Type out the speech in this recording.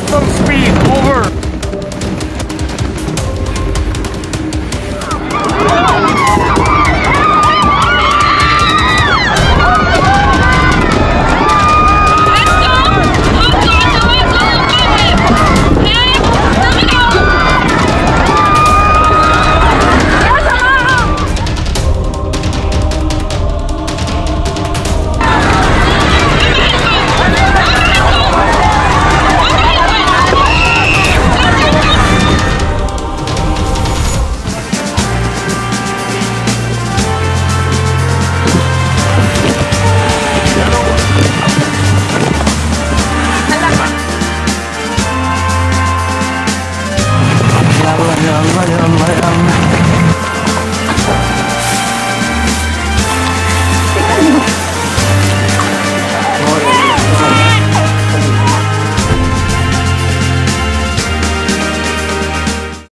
Up close.